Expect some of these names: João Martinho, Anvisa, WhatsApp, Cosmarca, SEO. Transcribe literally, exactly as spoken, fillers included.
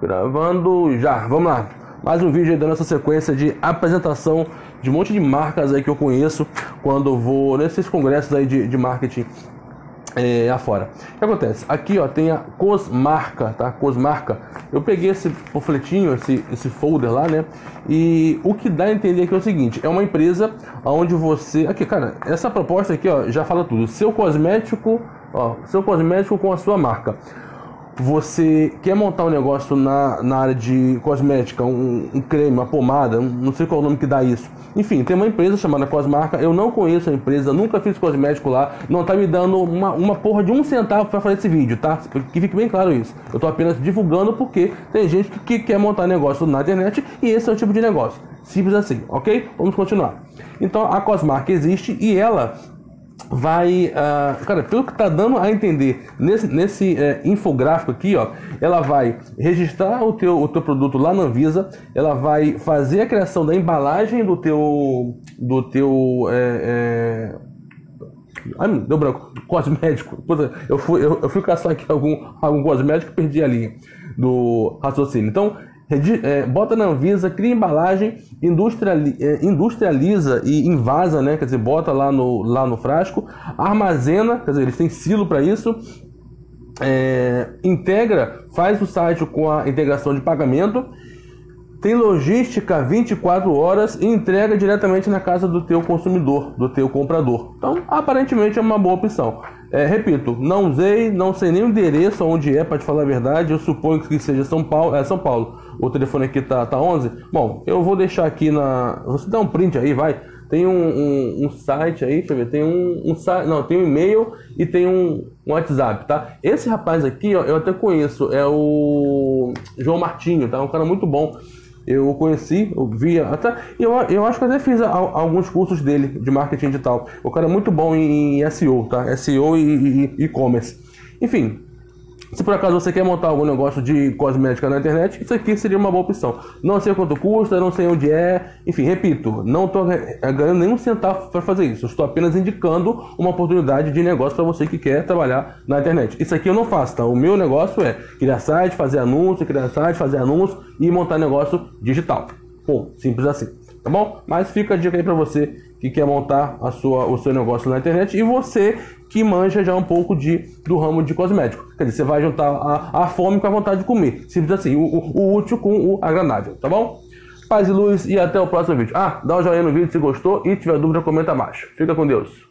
Gravando já, vamos lá. Mais um vídeo aí da nossa sequência de apresentação de um monte de marcas aí que eu conheço quando vou nesses congressos aí de, de marketing é, afora. O que acontece? Aqui ó, tem a Cosmarca, tá? Cosmarca. Eu peguei esse panfletinho, esse, esse folder lá, né? E o que dá a entender aqui é o seguinte: é uma empresa onde você... Aqui, cara, essa proposta aqui ó, já fala tudo. Seu cosmético, ó, seu cosmético com a sua marca. Você quer montar um negócio na, na área de cosmética, um, um creme, uma pomada, um, não sei qual é o nome que dá isso. Enfim, tem uma empresa chamada Cosmarca, eu não conheço a empresa, nunca fiz cosmético lá, não tá me dando uma, uma porra de um centavo para fazer esse vídeo, tá? Que fique bem claro isso. Eu tô apenas divulgando porque tem gente que, que quer montar negócio na internet e esse é o tipo de negócio. Simples assim, ok? Vamos continuar. Então, a Cosmarca existe e ela... vai, uh, cara, pelo que tá dando a entender nesse, nesse é, infográfico aqui, ó, ela vai registrar o teu, o teu produto lá na Anvisa, ela vai fazer a criação da embalagem do teu, do teu, é, é... Ai, deu branco, cosmético. Eu fui, eu, eu fui caçar aqui algum, algum cosmético e perdi a linha do raciocínio. Então, É, bota na Anvisa, cria embalagem, industriali é, industrializa e envasa, né? Quer dizer, bota lá no, lá no frasco, armazena, quer dizer, eles têm silo para isso, é, integra, faz o site com a integração de pagamento, tem logística vinte e quatro horas e entrega diretamente na casa do teu consumidor, do teu comprador. Então, aparentemente é uma boa opção. É, repito, não usei, não sei nem o endereço onde é, para te falar a verdade. Eu suponho que seja São Paulo. É São Paulo. O telefone aqui tá, tá onze. Bom, eu vou deixar aqui na... Você dá um print aí, vai. Tem um, um, um site aí, deixa eu ver. Tem um, um site, não, tem um e-mail e tem um, um WhatsApp, tá? Esse rapaz aqui, ó, eu até conheço. É o João Martinho, tá? Um cara muito bom. Eu conheci, eu via, até, eu, eu acho que até fiz a, alguns cursos dele de marketing digital. O cara é muito bom em, em S E O, tá? S E O e e-commerce. Enfim, se por acaso você quer montar algum negócio de cosmética na internet, isso aqui seria uma boa opção. Não sei quanto custa, não sei onde é. Enfim, repito, não estou ganhando nenhum centavo para fazer isso. Eu estou apenas indicando uma oportunidade de negócio para você que quer trabalhar na internet. Isso aqui eu não faço, tá? O meu negócio é criar site, fazer anúncio, criar site, fazer anúncio e montar negócio digital. Bom, simples assim, tá bom? Mas fica a dica aí para você que quer montar a sua, o seu negócio na internet e você que manja já um pouco de, do ramo de cosmético. Quer dizer, você vai juntar a, a fome com a vontade de comer. Simples assim, o, o, o útil com o agradável, tá bom? Paz e luz e até o próximo vídeo. Ah, dá um joinha no vídeo se gostou e tiver dúvida, comenta abaixo. Fica com Deus.